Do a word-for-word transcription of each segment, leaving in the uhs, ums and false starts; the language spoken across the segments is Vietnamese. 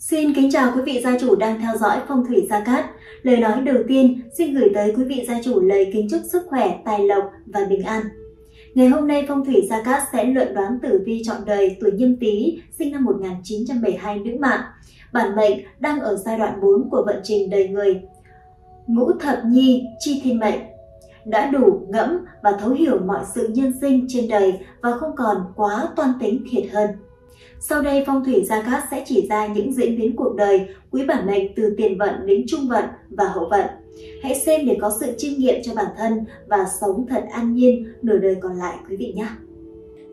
Xin kính chào quý vị gia chủ đang theo dõi Phong Thủy Gia Cát. Lời nói đầu tiên xin gửi tới quý vị gia chủ lời kính chúc sức khỏe, tài lộc và bình an. Ngày hôm nay Phong Thủy Gia Cát sẽ luận đoán tử vi trọn đời tuổi Nhâm Tý, sinh năm một nghìn chín trăm bảy mươi hai nữ mạng. Bản mệnh đang ở giai đoạn bốn của vận trình đời người. Ngũ thập nhi chi thiên mệnh, đã đủ ngẫm và thấu hiểu mọi sự nhân sinh trên đời và không còn quá toan tính thiệt hơn. Sau đây Phong Thủy Gia Cát sẽ chỉ ra những diễn biến cuộc đời quý bản mệnh từ tiền vận đến trung vận và hậu vận. Hãy xem để có sự chiêm nghiệm cho bản thân và sống thật an nhiên nửa đời còn lại quý vị nhé.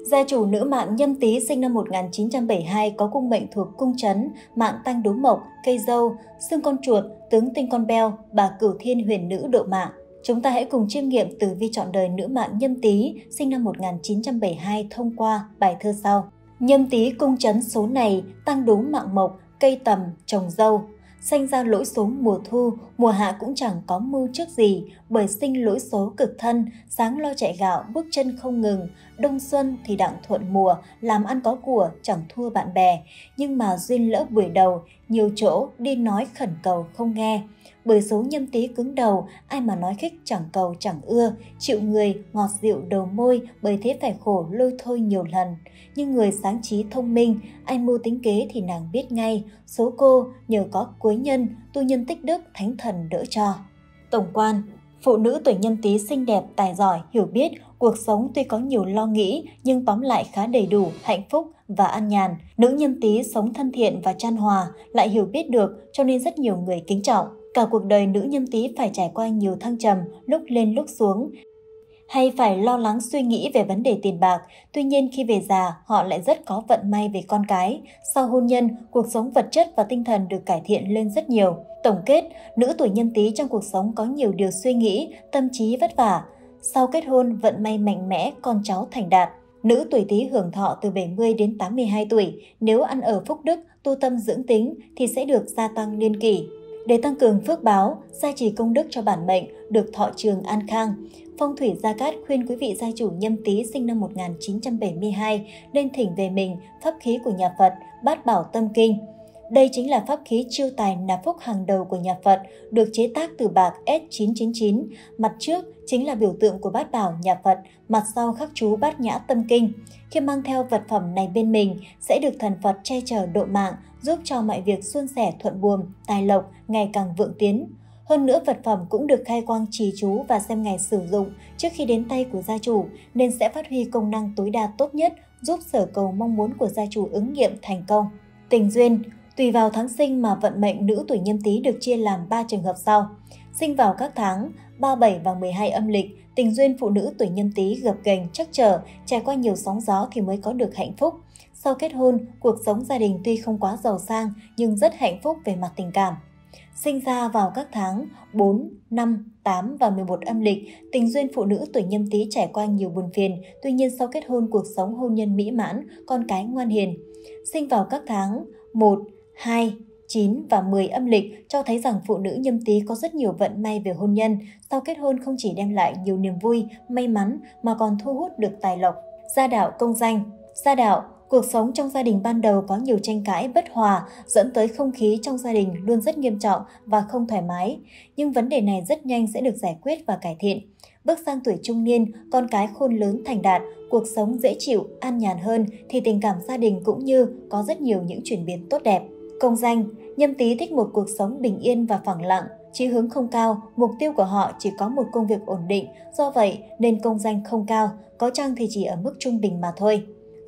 Gia chủ nữ mạng Nhâm Tý sinh năm một nghìn chín trăm bảy mươi hai có cung mệnh thuộc cung trấn, mạng tăng đố mộc, cây dâu, xương con chuột, tướng tinh con beo, bà cửu thiên huyền nữ độ mạng. Chúng ta hãy cùng chiêm nghiệm tử vi trọn đời nữ mạng Nhâm Tý sinh năm một nghìn chín trăm bảy mươi hai thông qua bài thơ sau. Nhâm Tý cung trấn số này, tăng đố mạng mộc, cây tầm, trồng dâu. Sinh ra lỗi số mùa thu, mùa hạ cũng chẳng có mưu trước gì, bởi sinh lỗi số cực thân, sáng lo chạy gạo, bước chân không ngừng. Đông xuân thì đặng thuận mùa, làm ăn có của, chẳng thua bạn bè. Nhưng mà duyên lỡ buổi đầu, nhiều chỗ đi nói khẩn cầu không nghe. Bởi số Nhâm Tý cứng đầu, ai mà nói khích chẳng cầu chẳng ưa, chịu người ngọt dịu đầu môi, bởi thế phải khổ lôi thôi nhiều lần. Nhưng người sáng trí thông minh, ai mưu tính kế thì nàng biết ngay, số cô nhờ có quý nhân, tu nhân tích đức, thánh thần đỡ cho. Tổng quan, phụ nữ tuổi Nhâm Tý xinh đẹp, tài giỏi, hiểu biết, cuộc sống tuy có nhiều lo nghĩ nhưng tóm lại khá đầy đủ, hạnh phúc và an nhàn. Nữ Nhâm Tý sống thân thiện và chan hòa, lại hiểu biết được cho nên rất nhiều người kính trọng. Cả cuộc đời nữ Nhâm Tý phải trải qua nhiều thăng trầm, lúc lên lúc xuống, hay phải lo lắng suy nghĩ về vấn đề tiền bạc. Tuy nhiên khi về già, họ lại rất có vận may về con cái. Sau hôn nhân, cuộc sống vật chất và tinh thần được cải thiện lên rất nhiều. Tổng kết, nữ tuổi Nhâm Tý trong cuộc sống có nhiều điều suy nghĩ, tâm trí vất vả. Sau kết hôn, vận may mạnh mẽ, con cháu thành đạt. Nữ tuổi Tý hưởng thọ từ bảy mươi đến tám mươi hai tuổi. Nếu ăn ở phúc đức, tu tâm dưỡng tính thì sẽ được gia tăng niên kỷ. Để tăng cường phước báo, gia trì công đức cho bản mệnh, được thọ trường an khang. Phong Thủy Gia Cát khuyên quý vị gia chủ Nhâm Tý sinh năm một nghìn chín trăm bảy mươi hai nên thỉnh về mình pháp khí của nhà Phật, Bát Bảo Tâm Kinh. Đây chính là pháp khí chiêu tài nạp phúc hàng đầu của nhà Phật, được chế tác từ bạc S chín chín chín. Mặt trước chính là biểu tượng của Bát Bảo nhà Phật, mặt sau khắc chú Bát Nhã Tâm Kinh. Khi mang theo vật phẩm này bên mình, sẽ được thần Phật che chở độ mạng, giúp cho mọi việc suôn sẻ thuận buồm, tài lộc ngày càng vượng tiến. Hơn nữa, vật phẩm cũng được khai quang trì chú và xem ngày sử dụng trước khi đến tay của gia chủ, nên sẽ phát huy công năng tối đa tốt nhất, giúp sở cầu mong muốn của gia chủ ứng nghiệm thành công. Tình duyên, tùy vào tháng sinh mà vận mệnh nữ tuổi Nhâm Tý được chia làm ba trường hợp sau. Sinh vào các tháng ba, bảy và mười hai âm lịch, tình duyên phụ nữ tuổi Nhâm Tý gập ghềnh trắc trở, trải qua nhiều sóng gió thì mới có được hạnh phúc. Sau kết hôn, cuộc sống gia đình tuy không quá giàu sang nhưng rất hạnh phúc về mặt tình cảm. Sinh ra vào các tháng bốn, năm, tám và mười một âm lịch, tình duyên phụ nữ tuổi Nhâm Tý trải qua nhiều buồn phiền, tuy nhiên sau kết hôn cuộc sống hôn nhân mỹ mãn, con cái ngoan hiền. Sinh vào các tháng một, hai, chín và mười âm lịch cho thấy rằng phụ nữ Nhâm Tý có rất nhiều vận may về hôn nhân, sau kết hôn không chỉ đem lại nhiều niềm vui, may mắn mà còn thu hút được tài lộc. Gia đạo công danh. Gia đạo, cuộc sống trong gia đình ban đầu có nhiều tranh cãi bất hòa, dẫn tới không khí trong gia đình luôn rất nghiêm trọng và không thoải mái. Nhưng vấn đề này rất nhanh sẽ được giải quyết và cải thiện. Bước sang tuổi trung niên, con cái khôn lớn thành đạt, cuộc sống dễ chịu, an nhàn hơn thì tình cảm gia đình cũng như có rất nhiều những chuyển biến tốt đẹp. Công danh, Nhâm Tý thích một cuộc sống bình yên và phẳng lặng, chí hướng không cao, mục tiêu của họ chỉ có một công việc ổn định, do vậy nên công danh không cao, có chăng thì chỉ ở mức trung bình mà thôi.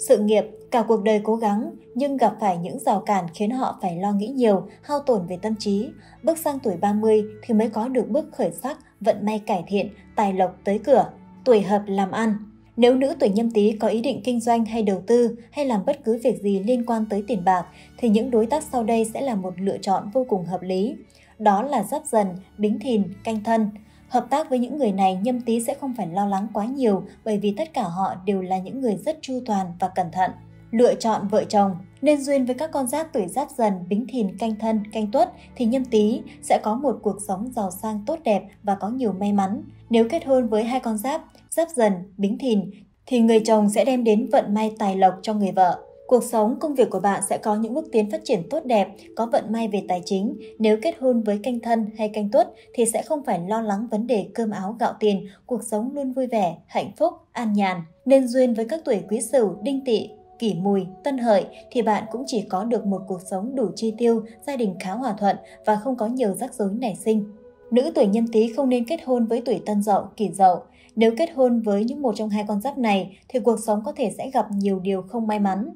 Sự nghiệp, cả cuộc đời cố gắng nhưng gặp phải những rào cản khiến họ phải lo nghĩ nhiều, hao tổn về tâm trí. Bước sang tuổi ba mươi thì mới có được bước khởi sắc, vận may cải thiện, tài lộc tới cửa. Tuổi hợp làm ăn. Nếu nữ tuổi Nhâm Tý có ý định kinh doanh hay đầu tư hay làm bất cứ việc gì liên quan tới tiền bạc thì những đối tác sau đây sẽ là một lựa chọn vô cùng hợp lý. Đó là Giáp Dần, Bính Thìn, Canh Thân. Hợp tác với những người này, Nhâm Tý sẽ không phải lo lắng quá nhiều bởi vì tất cả họ đều là những người rất chu toàn và cẩn thận. Lựa chọn vợ chồng. Nên duyên với các con giáp tuổi Giáp Dần, Bính Thìn, Canh Thân, Canh Tuất thì Nhâm Tý sẽ có một cuộc sống giàu sang tốt đẹp và có nhiều may mắn. Nếu kết hôn với hai con giáp, Giáp Dần, Bính Thìn thì người chồng sẽ đem đến vận may tài lộc cho người vợ. Cuộc sống, công việc của bạn sẽ có những bước tiến phát triển tốt đẹp, có vận may về tài chính. Nếu kết hôn với canh thân hay canh tuất thì sẽ không phải lo lắng vấn đề cơm áo gạo tiền, cuộc sống luôn vui vẻ, hạnh phúc, an nhàn. Nên duyên với các tuổi Quý Sửu, Đinh Tỵ, Kỷ Mùi, Tân Hợi thì bạn cũng chỉ có được một cuộc sống đủ chi tiêu, gia đình khá hòa thuận và không có nhiều rắc rối nảy sinh. Nữ tuổi Nhâm Tý không nên kết hôn với tuổi Tân Dậu, Kỷ Dậu. Nếu kết hôn với những một trong hai con giáp này thì cuộc sống có thể sẽ gặp nhiều điều không may mắn.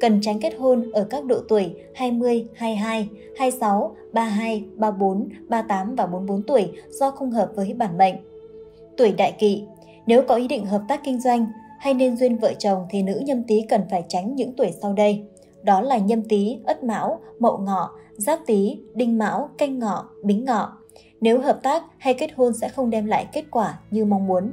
Cần tránh kết hôn ở các độ tuổi hai mươi, hai mươi hai, hai mươi sáu, ba mươi hai, ba mươi tư, ba mươi tám và bốn mươi tư tuổi do không hợp với bản mệnh. Tuổi Đại Kỵ, nếu có ý định hợp tác kinh doanh hay nên duyên vợ chồng thì nữ Nhâm Tý cần phải tránh những tuổi sau đây. Đó là Nhâm Tý, Ất Mão, Mậu Ngọ, Giáp Tý, Đinh Mão, Canh Ngọ, Bính Ngọ. Nếu hợp tác hay kết hôn sẽ không đem lại kết quả như mong muốn.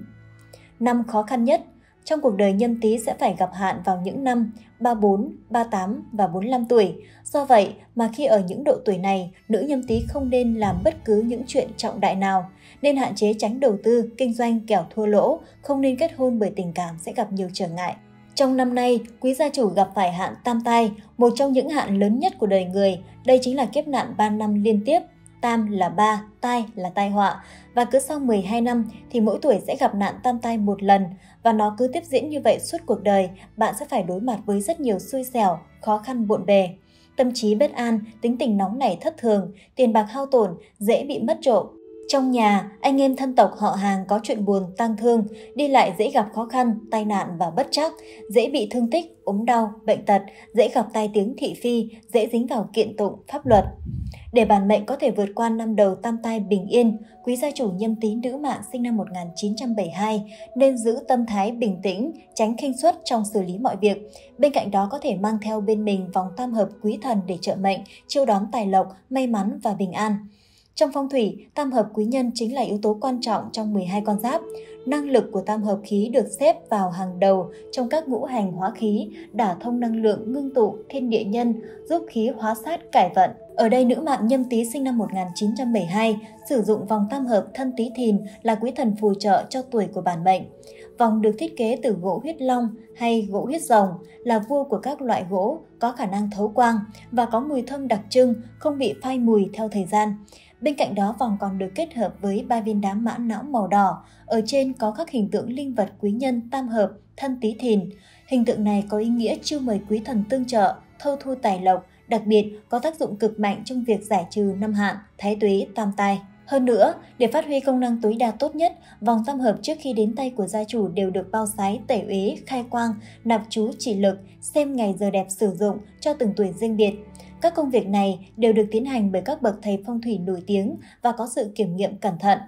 Năm khó khăn nhất trong cuộc đời Nhâm Tý sẽ phải gặp hạn vào những năm ba mươi tư, ba mươi tám và bốn mươi lăm tuổi. Do vậy mà khi ở những độ tuổi này, nữ Nhâm Tý không nên làm bất cứ những chuyện trọng đại nào. Nên hạn chế tránh đầu tư, kinh doanh kẻo thua lỗ, không nên kết hôn bởi tình cảm sẽ gặp nhiều trở ngại. Trong năm nay, quý gia chủ gặp phải hạn tam tai, một trong những hạn lớn nhất của đời người. Đây chính là kiếp nạn ba năm liên tiếp. Tam là ba, tai là tai họa và cứ sau mười hai năm thì mỗi tuổi sẽ gặp nạn tam tai một lần và nó cứ tiếp diễn như vậy suốt cuộc đời, bạn sẽ phải đối mặt với rất nhiều xui xẻo, khó khăn bộn bề. Tâm trí bất an, tính tình nóng nảy thất thường, tiền bạc hao tổn, dễ bị mất trộm. Trong nhà, anh em thân tộc họ hàng có chuyện buồn, tang thương, đi lại dễ gặp khó khăn, tai nạn và bất trắc, dễ bị thương tích, ốm đau, bệnh tật, dễ gặp tai tiếng thị phi, dễ dính vào kiện tụng, pháp luật. Để bản mệnh có thể vượt qua năm đầu tam tai bình yên, quý gia chủ Nhâm Tý nữ mạng sinh năm một nghìn chín trăm bảy mươi hai nên giữ tâm thái bình tĩnh, tránh khinh suất trong xử lý mọi việc. Bên cạnh đó có thể mang theo bên mình vòng tam hợp quý thần để trợ mệnh, chiêu đón tài lộc, may mắn và bình an. Trong phong thủy, tam hợp quý nhân chính là yếu tố quan trọng trong mười hai con giáp. Năng lực của tam hợp khí được xếp vào hàng đầu trong các ngũ hành hóa khí, đả thông năng lượng ngưng tụ thiên địa nhân, giúp khí hóa sát cải vận. Ở đây nữ mạng Nhâm Tý sinh năm một nghìn chín trăm bảy mươi hai sử dụng vòng tam hợp Thân Tý Thìn là quý thần phù trợ cho tuổi của bản mệnh. Vòng được thiết kế từ gỗ huyết long hay gỗ huyết rồng, là vua của các loại gỗ, có khả năng thấu quang và có mùi thơm đặc trưng, không bị phai mùi theo thời gian. Bên cạnh đó vòng còn được kết hợp với ba viên đá mã não màu đỏ, ở trên có các hình tượng linh vật quý nhân tam hợp Thân Tý Thìn. Hình tượng này có ý nghĩa chiêu mời quý thần tương trợ, thâu thu tài lộc, đặc biệt có tác dụng cực mạnh trong việc giải trừ năm hạn, thái tuế, tam tai. Hơn nữa, để phát huy công năng tối đa tốt nhất, vòng tam hợp trước khi đến tay của gia chủ đều được bao sái, tẩy uế, khai quang, nạp chú chỉ lực, xem ngày giờ đẹp sử dụng cho từng tuổi riêng biệt. Các công việc này đều được tiến hành bởi các bậc thầy phong thủy nổi tiếng và có sự kiểm nghiệm cẩn thận.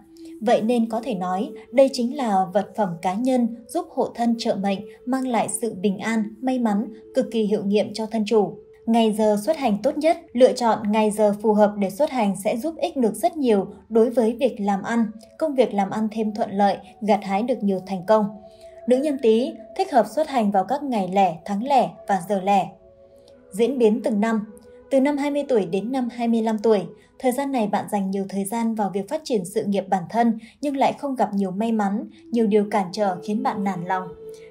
Vậy nên có thể nói, đây chính là vật phẩm cá nhân giúp hộ thân trợ mệnh, mang lại sự bình an, may mắn, cực kỳ hiệu nghiệm cho thân chủ. Ngày giờ xuất hành tốt nhất, lựa chọn ngày giờ phù hợp để xuất hành sẽ giúp ích được rất nhiều đối với việc làm ăn, công việc làm ăn thêm thuận lợi, gặt hái được nhiều thành công. Nữ Nhâm Tý thích hợp xuất hành vào các ngày lẻ, tháng lẻ và giờ lẻ. Diễn biến từng năm. Từ năm hai mươi tuổi đến năm hai mươi lăm tuổi, thời gian này bạn dành nhiều thời gian vào việc phát triển sự nghiệp bản thân nhưng lại không gặp nhiều may mắn, nhiều điều cản trở khiến bạn nản lòng.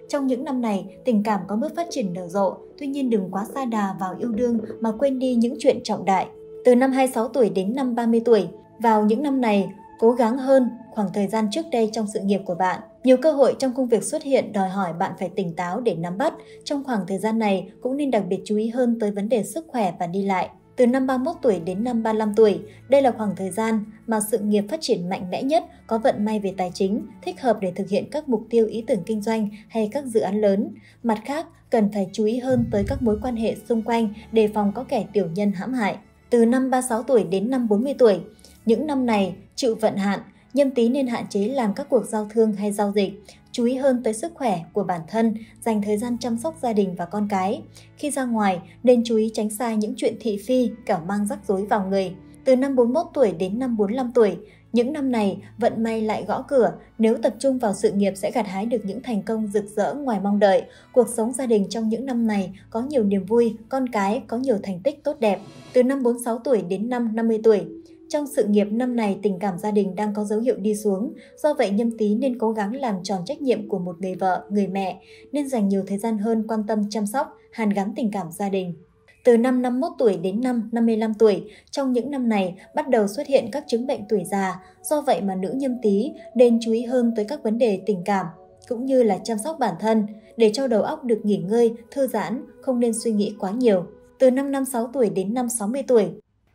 Trong những năm này, tình cảm có bước phát triển nở rộ, tuy nhiên đừng quá sa đà vào yêu đương mà quên đi những chuyện trọng đại. Từ năm hai mươi sáu tuổi đến năm ba mươi tuổi, vào những năm này, cố gắng hơn khoảng thời gian trước đây trong sự nghiệp của bạn. Nhiều cơ hội trong công việc xuất hiện đòi hỏi bạn phải tỉnh táo để nắm bắt. Trong khoảng thời gian này cũng nên đặc biệt chú ý hơn tới vấn đề sức khỏe và đi lại. Từ năm ba mươi mốt tuổi đến năm ba mươi lăm tuổi, đây là khoảng thời gian mà sự nghiệp phát triển mạnh mẽ nhất, có vận may về tài chính, thích hợp để thực hiện các mục tiêu ý tưởng kinh doanh hay các dự án lớn. Mặt khác, cần phải chú ý hơn tới các mối quan hệ xung quanh, đề phòng có kẻ tiểu nhân hãm hại. Từ năm ba mươi sáu tuổi đến năm bốn mươi tuổi, những năm này chịu vận hạn, Nhâm Tý nên hạn chế làm các cuộc giao thương hay giao dịch, chú ý hơn tới sức khỏe của bản thân, dành thời gian chăm sóc gia đình và con cái. Khi ra ngoài, nên chú ý tránh xa những chuyện thị phi, kẻo mang rắc rối vào người. Từ năm bốn mươi mốt tuổi đến năm bốn mươi lăm tuổi, những năm này vận may lại gõ cửa, nếu tập trung vào sự nghiệp sẽ gặt hái được những thành công rực rỡ ngoài mong đợi. Cuộc sống gia đình trong những năm này có nhiều niềm vui, con cái có nhiều thành tích tốt đẹp. Từ năm bốn mươi sáu tuổi đến năm năm mươi tuổi, Trong sự nghiệp năm này, tình cảm gia đình đang có dấu hiệu đi xuống. Do vậy, Nhâm Tý nên cố gắng làm tròn trách nhiệm của một người vợ, người mẹ, nên dành nhiều thời gian hơn quan tâm chăm sóc, hàn gắn tình cảm gia đình. Từ năm năm mươi mốt tuổi đến năm năm mươi lăm tuổi, trong những năm này bắt đầu xuất hiện các chứng bệnh tuổi già. Do vậy mà nữ Nhâm Tý nên chú ý hơn tới các vấn đề tình cảm, cũng như là chăm sóc bản thân, để cho đầu óc được nghỉ ngơi, thư giãn, không nên suy nghĩ quá nhiều. Từ năm năm mươi sáu tuổi đến năm sáu mươi tuổi,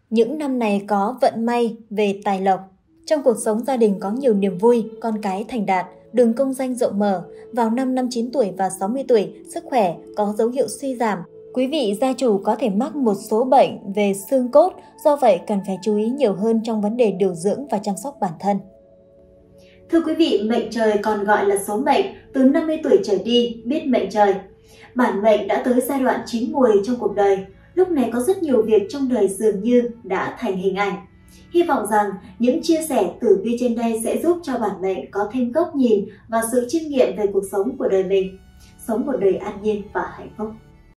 những năm này có vận may về tài lộc. Trong cuộc sống gia đình có nhiều niềm vui, con cái thành đạt, đường công danh rộng mở. Vào năm năm mươi chín tuổi và sáu mươi tuổi, sức khỏe có dấu hiệu suy giảm. Quý vị gia chủ có thể mắc một số bệnh về xương cốt, do vậy cần phải chú ý nhiều hơn trong vấn đề điều dưỡng và chăm sóc bản thân. Thưa quý vị, mệnh trời còn gọi là số mệnh, từ năm mươi tuổi trở đi biết mệnh trời. Bản mệnh đã tới giai đoạn chín muồi trong cuộc đời, lúc này có rất nhiều việc trong đời dường như đã thành hình ảnh. Hy vọng rằng những chia sẻ tử vi trên đây sẽ giúp cho bản mệnh có thêm góc nhìn và sự chiêm nghiệm về cuộc sống của đời mình, sống một đời an nhiên và hạnh phúc.